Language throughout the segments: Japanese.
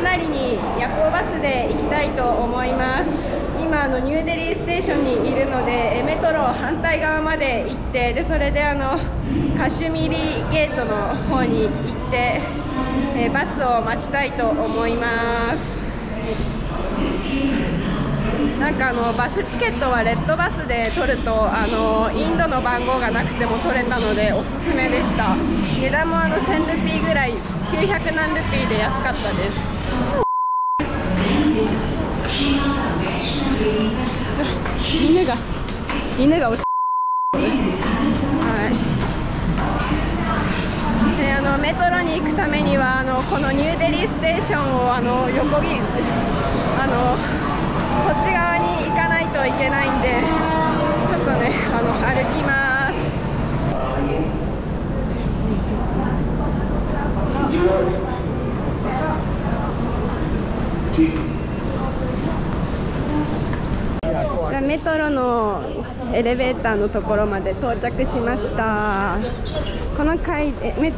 マナリに夜行バスで行きたいと思います。今ニューデリーステーションにいるので、メトロ反対側まで行って、でそれでカシュミリゲートの方に行ってバスを待ちたいと思います。なんかバスチケットはレッドバスで取るとインドの番号がなくても取れたのでおすすめでした。値段も1000ルピーぐらい、900何ルピーで安かったです。犬がおしっでメトロに行くためにはこのニューデリーステーションを横切るこっち側に行かないといけないんで、ちょっとね歩きます。メトロのエレベーターのところまで到着しました。この階エレベ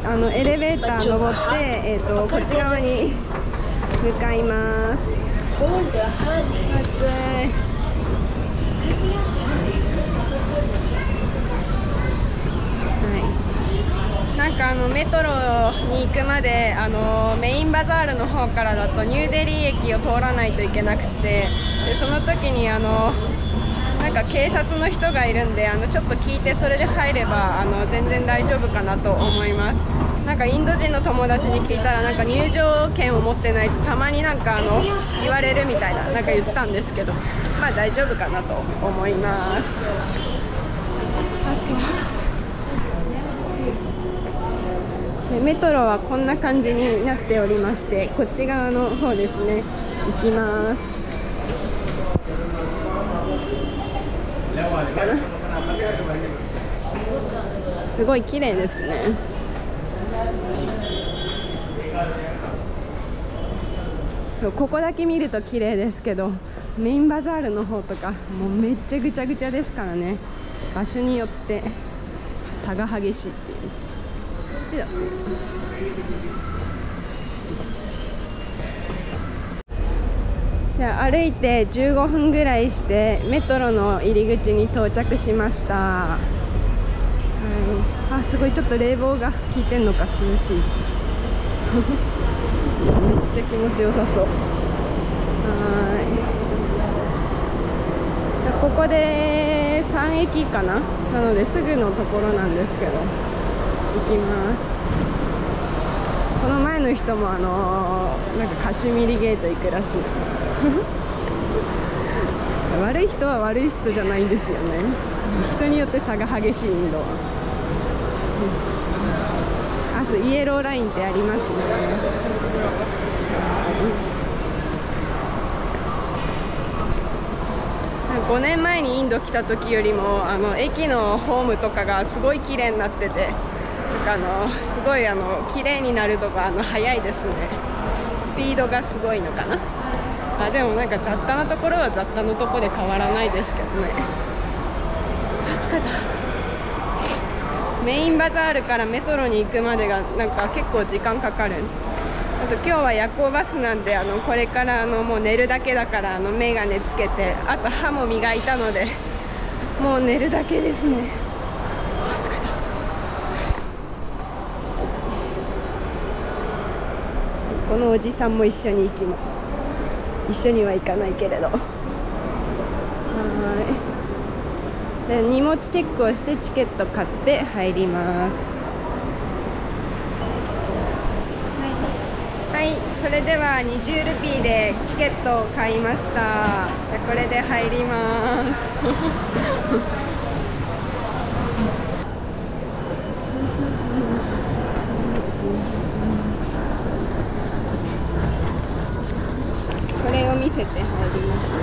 ーター登って、こっち側に向かいます。暑い。はい、なんかメトロに行くまでメインバザールの方からだとニューデリー駅を通らないといけなくて、でその時になんか警察の人がいるんでちょっと聞いて、それで入れば全然大丈夫かなと思います。なんかインド人の友達に聞いたら、なんか入場券を持ってないとたまになんか言われるみたいな、なんか言ってたんですけど、まあ大丈夫かなと思います。メトロはこんな感じになっておりまして、こっち側の方ですね、行きます。すごい綺麗ですね。ここだけ見ると綺麗ですけど、メインバザールの方とかもうめっちゃぐちゃぐちゃですからね、場所によって差が激しいっていう。こっちだ。歩いて15分ぐらいしてメトロの入り口に到着しました。はい、あ、すごい、ちょっと冷房が効いてんのか涼しい。めっちゃ気持ちよさそう。はい、ここで3駅かな、なのですぐのところなんですけど、行きます。この前の人もなんかカシュミリゲート行くらしい。悪い人は悪い人じゃないんですよね。人によって差が激しいインドは。あ、そう、イエローラインってありますね。5年前にインド来た時よりも駅のホームとかがすごい綺麗になってて。すごい綺麗になるとか早いですね。スピードがすごいのかな。あ、でもなんか雑多なところは雑多のとこで変わらないですけどね。あ、疲れた。メインバザールからメトロに行くまでがなんか結構時間かかる。あと今日は夜行バスなんでこれからもう寝るだけだから眼鏡つけて、あと歯も磨いたのでもう寝るだけですね。このおじさんも一緒に行きます。一緒には行かないけれど。はい、で荷物チェックをしてチケット買って入ります。はい、それでは20ルピーでチケットを買いました。これで入ります。見せて入りました、ね。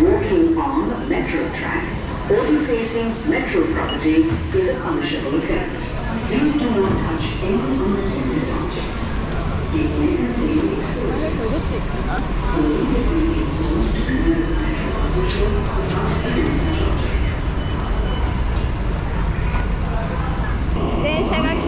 Walking on metro track or defacing metro property is a punishable offence. Please do not touch any unattended object. It may contain explosives. Only if you need to prevent metro pollution or not against such object. 電車が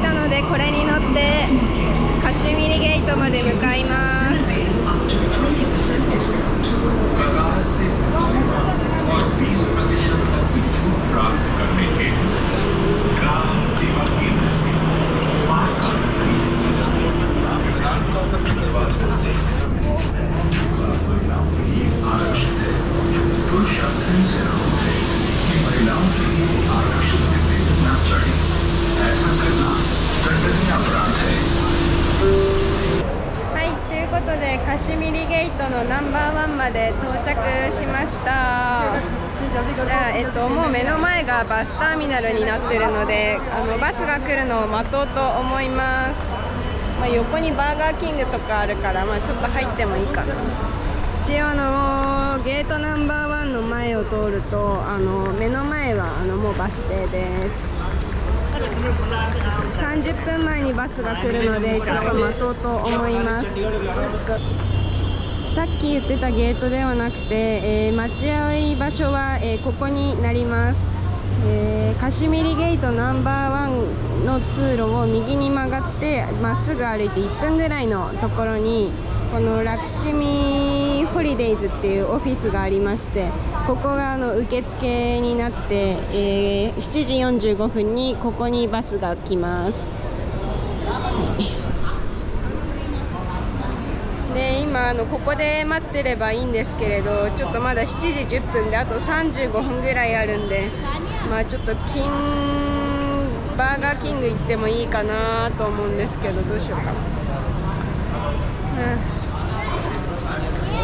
のナンバー1まで到着しました。じゃあ、もう目の前がバスターミナルになってるので、バスが来るのを待とうと思います。まあ、横にバーガーキングとかあるから、まあ、ちょっと入ってもいいかな。一応ゲートナンバー1の前を通ると目の前はもうバス停です。30分前にバスが来るので、ちょっと待とうと思います。さっき言ってたゲートではなくて、待ち合い場所は、ここになります。カシミリゲートナンバー1の通路を右に曲がってまっすぐ歩いて1分ぐらいのところに、このラクシミホリデイズっていうオフィスがありまして、ここが受付になって、7時45分にここにバスが来ます。で、今ここで待ってればいいんですけれど、ちょっとまだ7時10分であと35分ぐらいあるんで、まあちょっとバーガーキング行ってもいいかなと思うんですけど、どうしようか。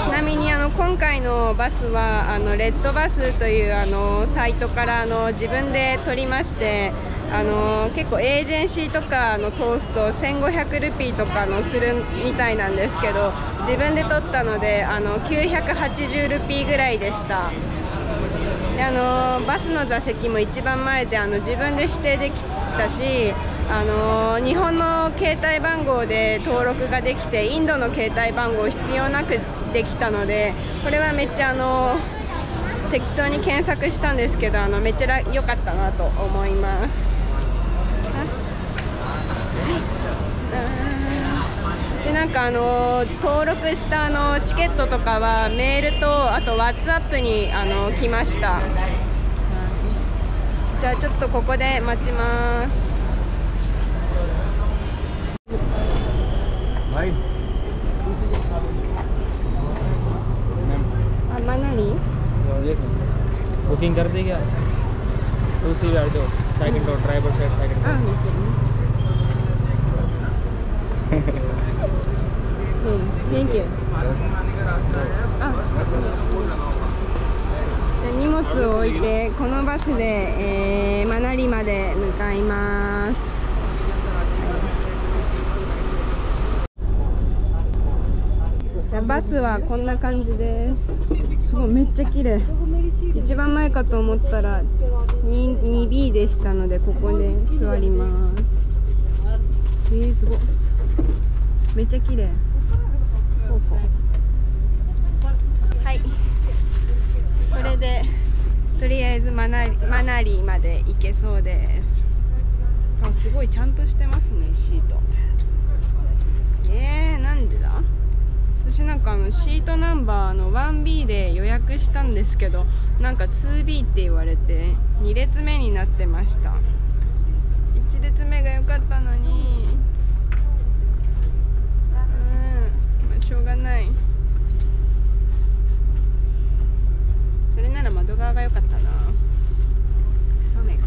ちなみに今回のバスはレッドバスというサイトから自分で取りまして、結構エージェンシーとか通すと1500ルピーとかするみたいなんですけど、自分で取ったので980ルピーぐらいでした。でバスの座席も一番前で自分で指定できたし、日本の携帯番号で登録ができて、インドの携帯番号必要なくできたので、これはめっちゃ適当に検索したんですけど、めっちゃ良かったなと思います。で、なんか登録したチケットとかはメールとあと WhatsApp に来ました。じゃあちょっとここで待ちます。बुकिंग कर देगा उसी बार जो साइकिल तो ड्राइवर से cycle Thank you. 荷物を置いてこのバスで、マナリまで向かいます。バスはこんな感じです。すごいめっちゃ綺麗。一番前かと思ったら 2B でしたので、ここで座ります。すごい、めっちゃ綺麗。はい、これでとりあえずマナリまで行けそうです。あ、すごいちゃんとしてますね、シート。なんでだ。私なんかシートナンバーの 1B で予約したんですけど、なんか 2B って言われて2列目になってました。1列目が良かったのに、しょうがない。それなら窓側が良かったな。クソめが、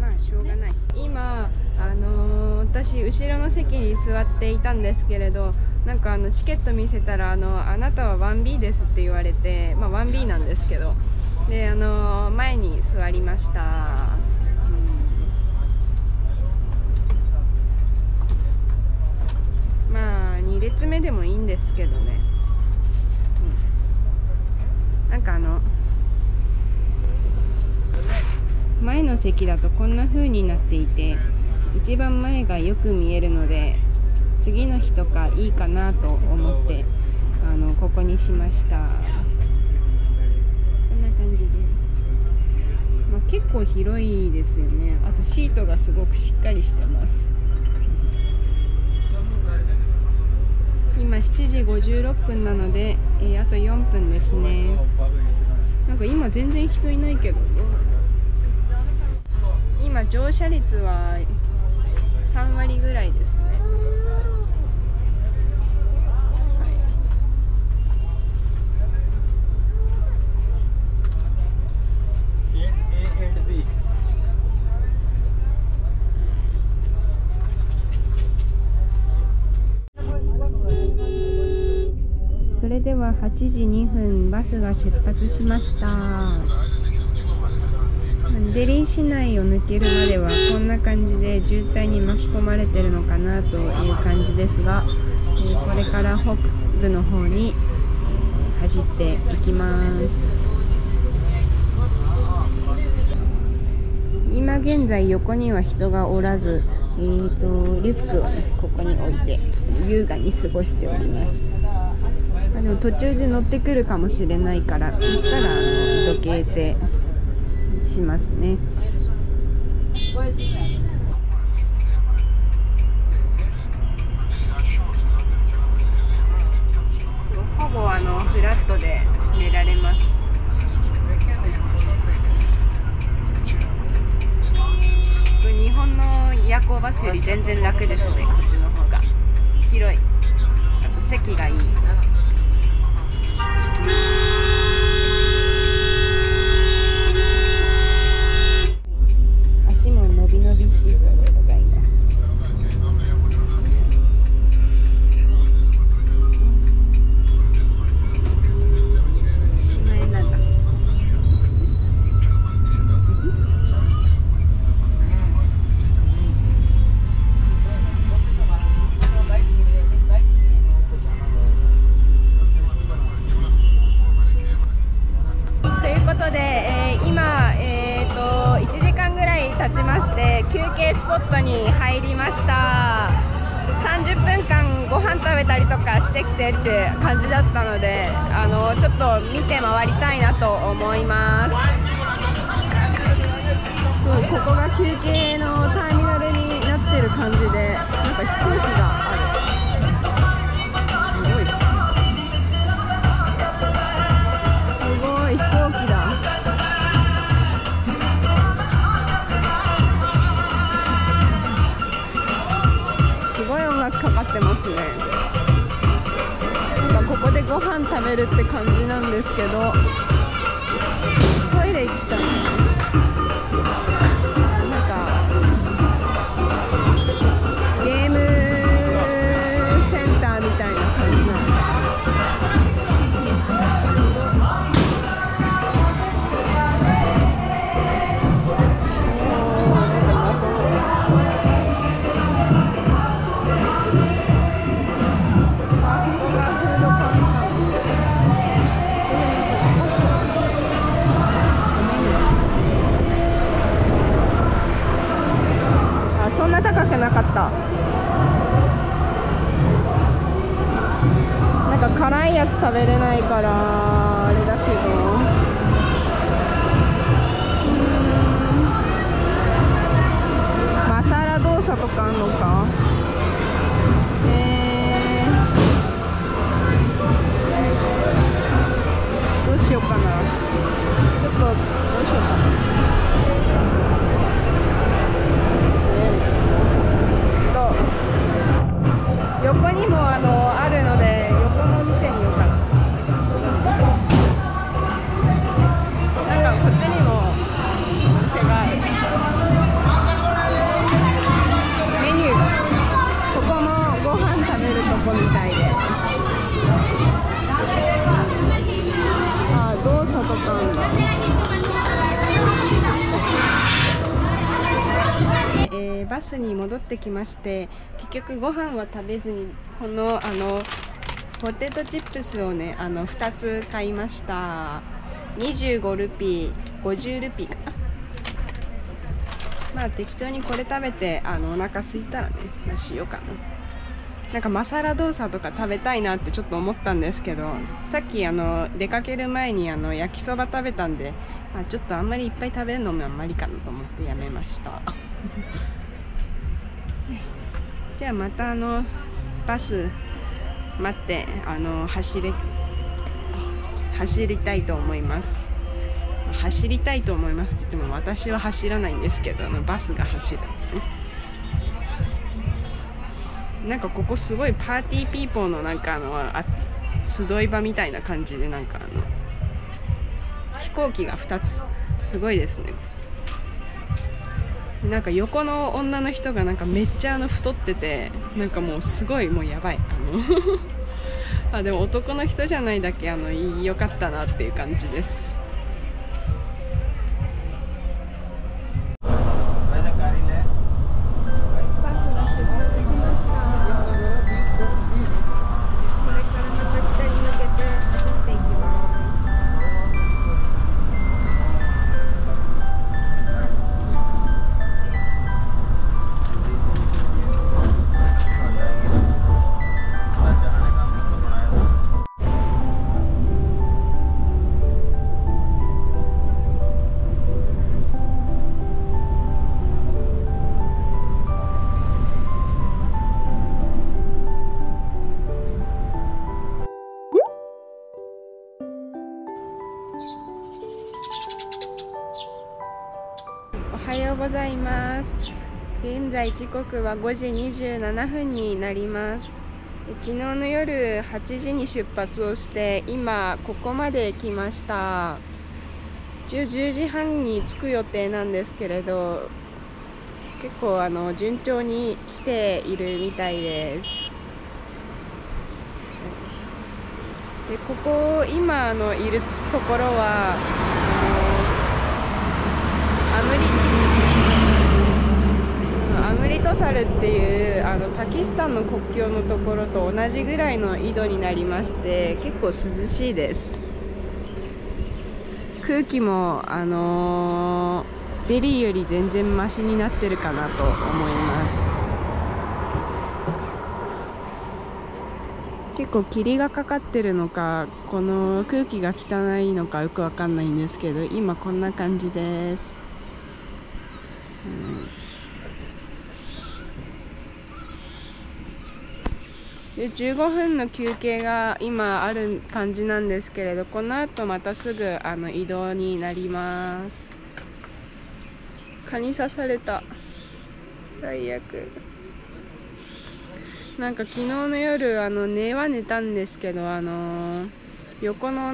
まあしょうがない。今私後ろの席に座っていたんですけれど、なんかチケット見せたらあなたは 1B ですって言われて、まあ 1B なんですけど、で前に座りました。まあ2列目でもいいんですけどね、なんか前の席だとこんな風になっていて、一番前がよく見えるので次の日とかいいかなと思ってここにしました。こんな感じで、まあ、結構広いですよね。あとシートがすごくしっかりしてます。今7時56分なので、あと4分ですね。なんか今全然人いないけど、今乗車率は3割ぐらいですね。8時2分、バスが出発しました。デリー市内を抜けるまではこんな感じで渋滞に巻き込まれてるのかなという感じですが、これから北部の方に走っていきます。今現在横には人がおらず、リュックを、ね、ここに置いて優雅に過ごしております。でも途中で乗ってくるかもしれないから、そしたらどけてしますね。ほぼフラットで寝られます。日本の夜行バスより全然楽ですね。こっちの方が広い。あと席がいい。足も伸び伸びシートでございます。休憩スポットに入りました。30分間ご飯食べたりとかしてきてって感じだったので、ちょっと見て回りたいなと思います。そう、ここが休憩のターミナルになってる感じで、なんか飛行機がある。なんかここでご飯食べるって感じなんですけど、トイレ行きたい。なんかゲームセンターみたいな感じなん食べれないからあれだけど、マサラドーサとかあんのか。どうしようかな。ちょっとどうしようかな。横にもあるので横も見てみようかな。バスに戻ってきまして、結局ご飯は食べずにこのポテトチップスをね2つ買いました。25ルピー50ルピーかな。まあ適当にこれ食べてお腹空いたらね、まあ、しようかな。なんかマサラドーサとか食べたいなってちょっと思ったんですけど、さっき出かける前に焼きそば食べたんで、まあ、ちょっとあんまりいっぱい食べるのもあんまりかなと思ってやめましたじゃあまたバス待って走りたいと思いますって言っても私は走らないんですけど、バスが走るなんかここすごいパーティーピーポーのなんか集い場みたいな感じで、なんか飛行機が2つ、すごいですね。なんか横の女の人がなんかめっちゃ太ってて、なんかもうすごいもうやばいあ、でも男の人じゃないだけ良かったなっていう感じです。おはようございます。現在時刻は5時27分になります。昨日の夜8時に出発をして今ここまで来ました。一応10時半に着く予定なんですけれど、結構順調に来ているみたいです。でここ今いるところはアムリトサルっていうパキスタンの国境のところと同じぐらいの緯度になりまして、結構涼しいです。空気もデリーより全然マシになってるかなと思います。結構霧がかかってるのかこの空気が汚いのかよくわかんないんですけど、今こんな感じです。で15分の休憩が今ある感じなんですけれど、このあとまたすぐ移動になります。蚊に刺された。最悪。なんか昨日の夜寝たんですけど、横の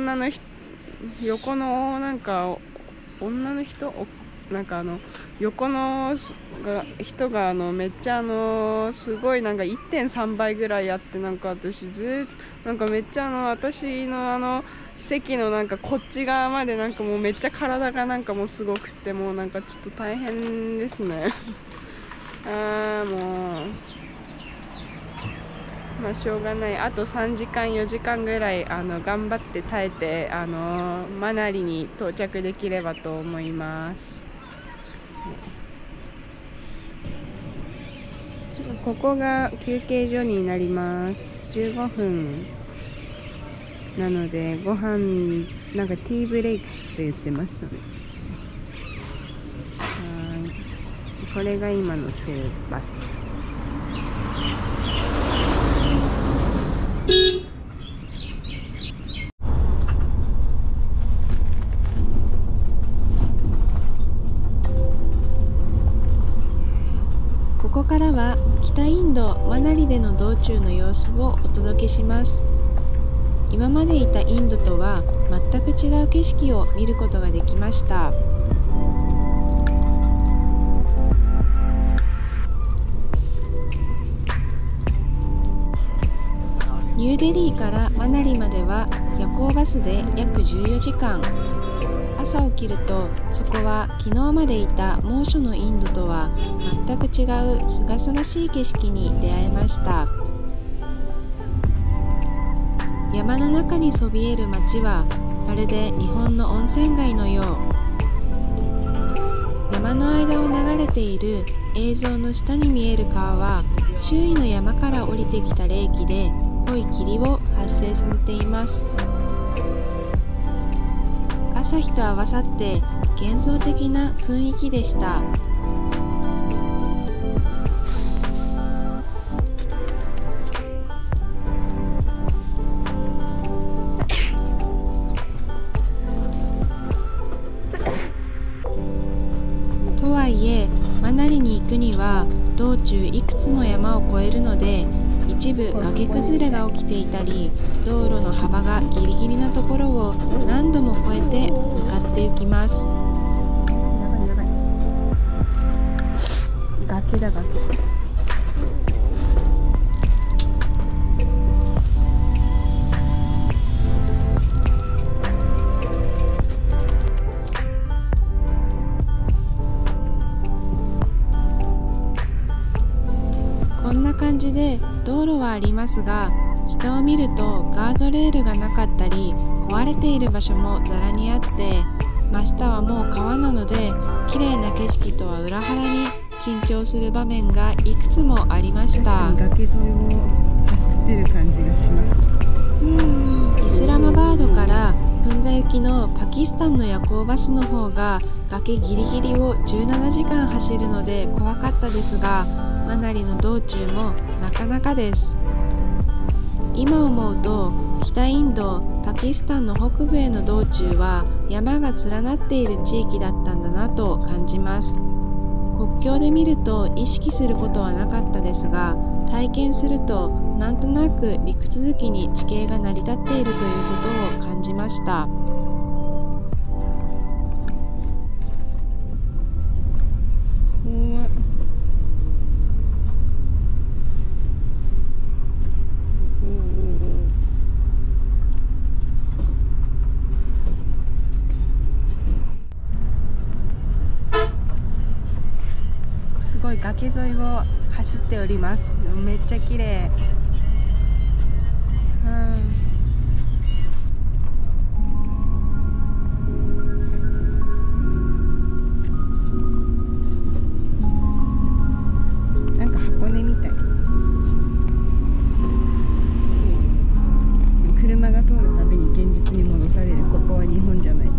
人がめっちゃすごいなんか 1.3 倍ぐらいあって、なんか私ずっとなんかめっちゃ私の席のなんかこっち側までなんかもうめっちゃ体がなんかもうすごくて、もうなんかちょっと大変ですね。ああもうまあしょうがない。あと3時間4時間ぐらい頑張って耐えてマナリに到着できればと思います。ここが休憩所になります。15分なのでご飯なんかティーブレイクと言ってましたね。これが今乗ってるバス。ここからは北インドマナリでの道中の様子をお届けします。今までいたインドとは全く違う景色を見ることができました。ニューデリーからマナリまでは夜行バスで約14時間。朝起きるとそこは昨日までいた猛暑のインドとは全く違う清々しい景色に出会えました。山の中にそびえる町はまるで日本の温泉街のよう。山の間を流れている映像の下に見える川は周囲の山から降りてきた冷気で濃い霧を発生させています。朝日と合わさって幻想的な雰囲気でした。とはいえマナリに行くには道中いくつも山を越えるので、一部崖崩れが起きていたり、道路の幅がギリギリなところを何度も越えて向かって行きます。崖だ崖。いで道路はありますが、下を見るとガードレールがなかったり壊れている場所もざらにあって、真下はもう川なので綺麗な景色とは裏腹に緊張する場面がいくつもありました。崖沿いを走ってる感じがします。イスラマバードからプンザ行きのパキスタンの夜行バスの方が崖ギリギリを17時間走るので怖かったですが、マナリの道中もなかなかです。今思うと北インド、パキスタンの北部への道中は山が連なっている地域だったんだなと感じます。国境で見ると意識することはなかったですが、体験するとなんとなく陸続きに地形が成り立っているということを感じました。すごい崖沿いを走っております。めっちゃ綺麗、なんか箱根みたい、車が通るたびに現実に戻される。ここは日本じゃない。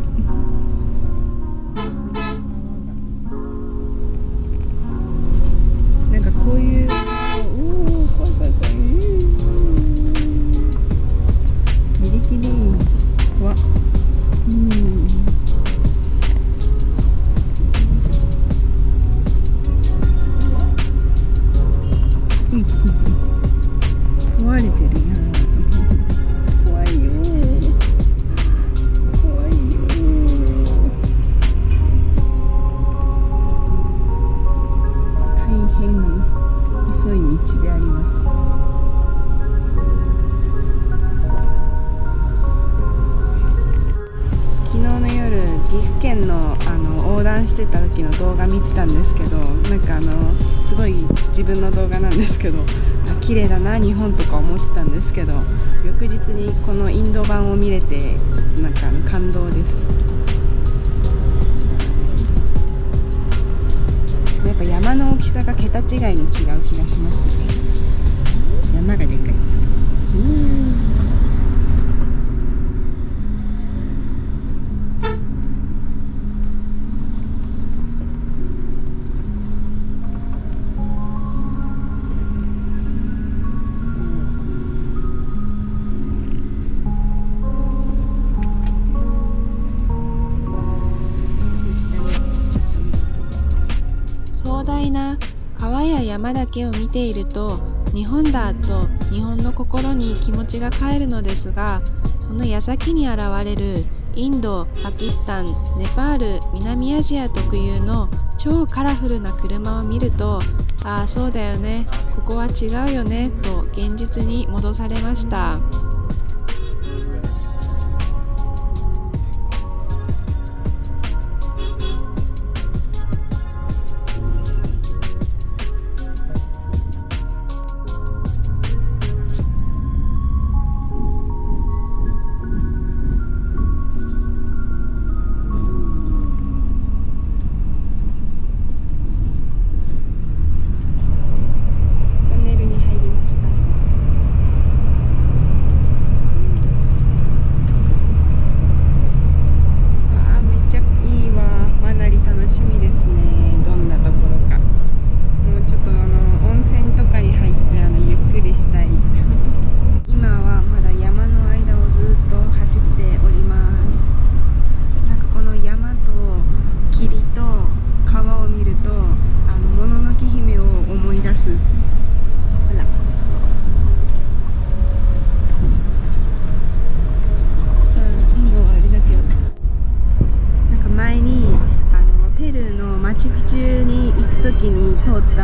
してた時の動画見てたんですけど、なんかすごい自分の動画なんですけど、綺麗だな日本とか思ってたんですけど、翌日にこのインド版を見れてなんか感動です。やっぱ山の大きさが桁違いに違う気がしますね。山がでかい。川や山だけを見ていると日本だと日本の心に気持ちが帰るのですが、その矢先に現れるインド、パキスタン、ネパール、南アジア特有の超カラフルな車を見ると、ああそうだよね、ここは違うよねと現実に戻されました。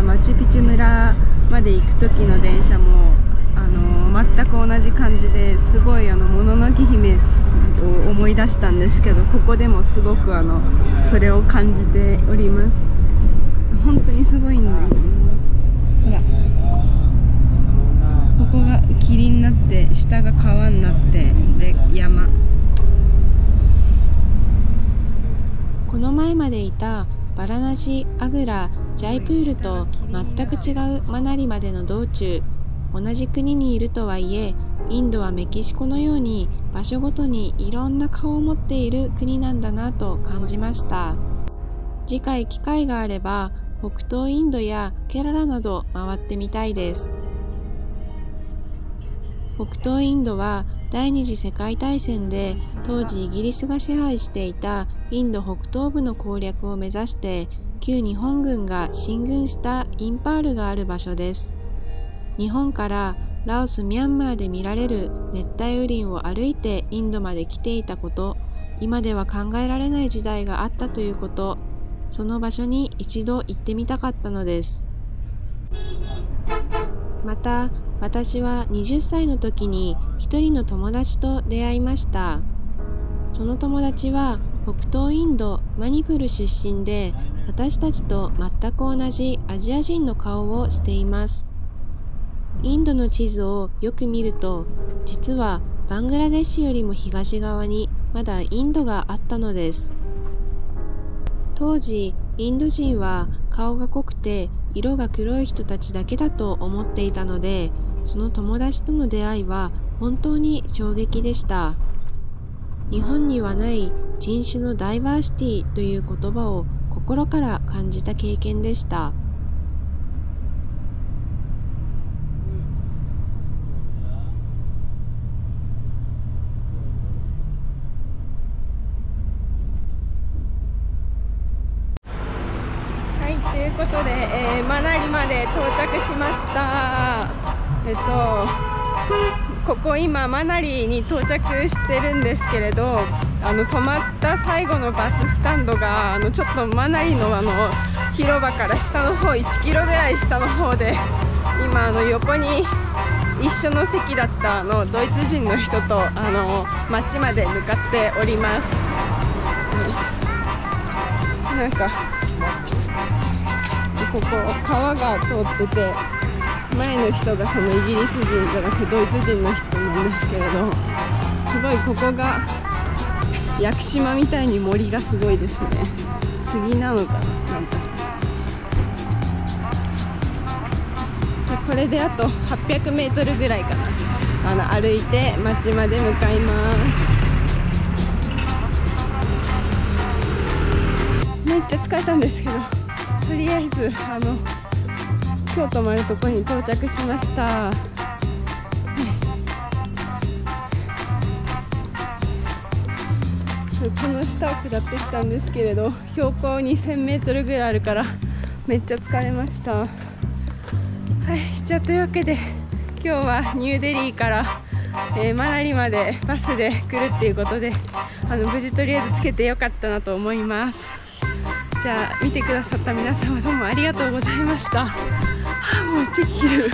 マチュピチュ村まで行く時の電車も全く同じ感じで、すごいもののけ姫を思い出したんですけど、ここでもすごくそれを感じております。本当にすごいんだよね。こが霧になって下が川になってで山。この前までいたバラナシ、アグラ、ジャイプールと全く違うマナリまでの道中、同じ国にいるとはいえインドはメキシコのように場所ごとにいろんな顔を持っている国なんだなと感じました。次回機会があれば北東インドやケララなど回ってみたいです。北東インドは第二次世界大戦で当時イギリスが支配していたインド北東部の攻略を目指して旧日本軍が進軍したインパールがある場所です。日本からラオス、ミャンマーで見られる熱帯雨林を歩いてインドまで来ていたこと、今では考えられない時代があったということ、その場所に一度行ってみたかったのです。また私は20歳の時に一人の友達と出会いました。その友達は北東インドマニプール出身で、私たちと全く同じアジア人の顔をしています。インドの地図をよく見ると、実はバングラデシュよりも東側にまだインドがあったのです。当時インド人は顔が濃くて色が黒い人たちだけだと思っていたので、その友達との出会いは本当に衝撃でした。日本にはない人種のダイバーシティという言葉を心から感じた経験でした。ということで、マナリまで到着しました。ここ今マナリに到着してるんですけれど、泊まった最後のバススタンドがちょっとマナリの広場から下の方1キロぐらい下の方で、今横に一緒の席だったドイツ人の人と街まで向かっております。なんかここ川が通ってて、前の人がそのイギリス人じゃなくてドイツ人の人なんですけれど、すごいここが屋久島みたいに森がすごいですね。杉なのかな、なんかこれであと800メートルぐらいかな、歩いて町まで向かいます。めっちゃ疲れたんですけど、とりあえず今日泊まるとこに到着しました。この下を下ってきたんですけれど、標高2000メートルぐらいあるからめっちゃ疲れました。はい、じゃあというわけで今日はニューデリーから、マナリまでバスで来るっていうことで、無事とりあえずつけてよかったなと思います。じゃあ見てくださった皆様どうもありがとうございました。もうめっちゃ切れる。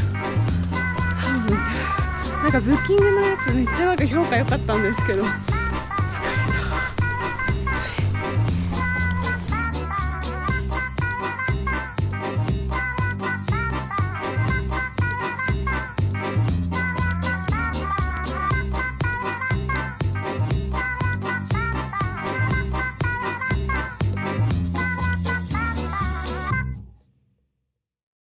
なんかブッキングのやつめっちゃ評価良かったんですけど。